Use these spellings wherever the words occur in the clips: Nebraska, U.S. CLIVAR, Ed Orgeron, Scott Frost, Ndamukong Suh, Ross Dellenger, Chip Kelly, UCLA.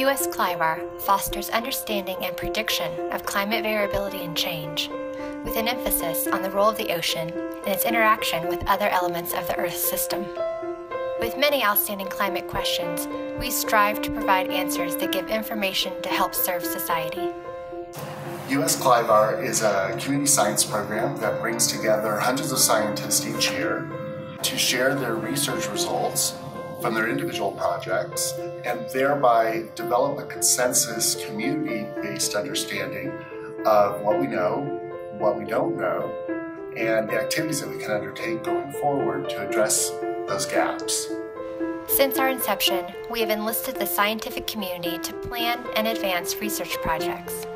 U.S. CLIVAR fosters understanding and prediction of climate variability and change, with an emphasis on the role of the ocean and its interaction with other elements of the Earth's system. With many outstanding climate questions, we strive to provide answers that give information to help serve society. U.S. CLIVAR is a community science program that brings together hundreds of scientists each year to share their research results from their individual projects and thereby develop a consensus community-based understanding of what we know, what we don't know, and the activities that we can undertake going forward to address those gaps. Since our inception, we have enlisted the scientific community to plan and advance research projects.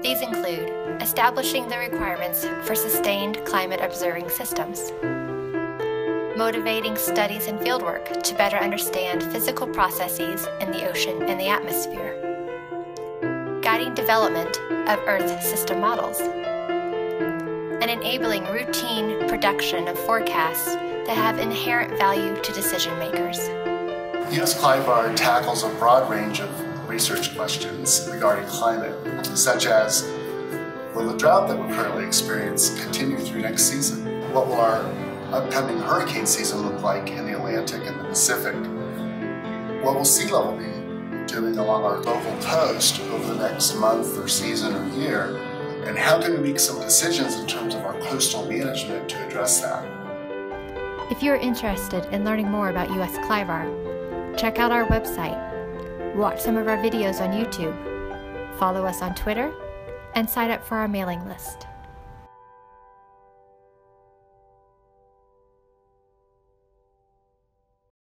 These include establishing the requirements for sustained climate observing systems, motivating studies and fieldwork to better understand physical processes in the ocean and the atmosphere, guiding development of Earth system models, and enabling routine production of forecasts that have inherent value to decision makers. U.S. CLIVAR tackles a broad range of research questions regarding climate, such as, will the drought that we currently experience continue through next season? What will our upcoming hurricane season look like in the Atlantic and the Pacific? What will sea level be doing along our local coast over the next month or season or year? And how can we make some decisions in terms of our coastal management to address that? If you're interested in learning more about U.S. CLIVAR, check out our website, watch some of our videos on YouTube, follow us on Twitter, and sign up for our mailing list.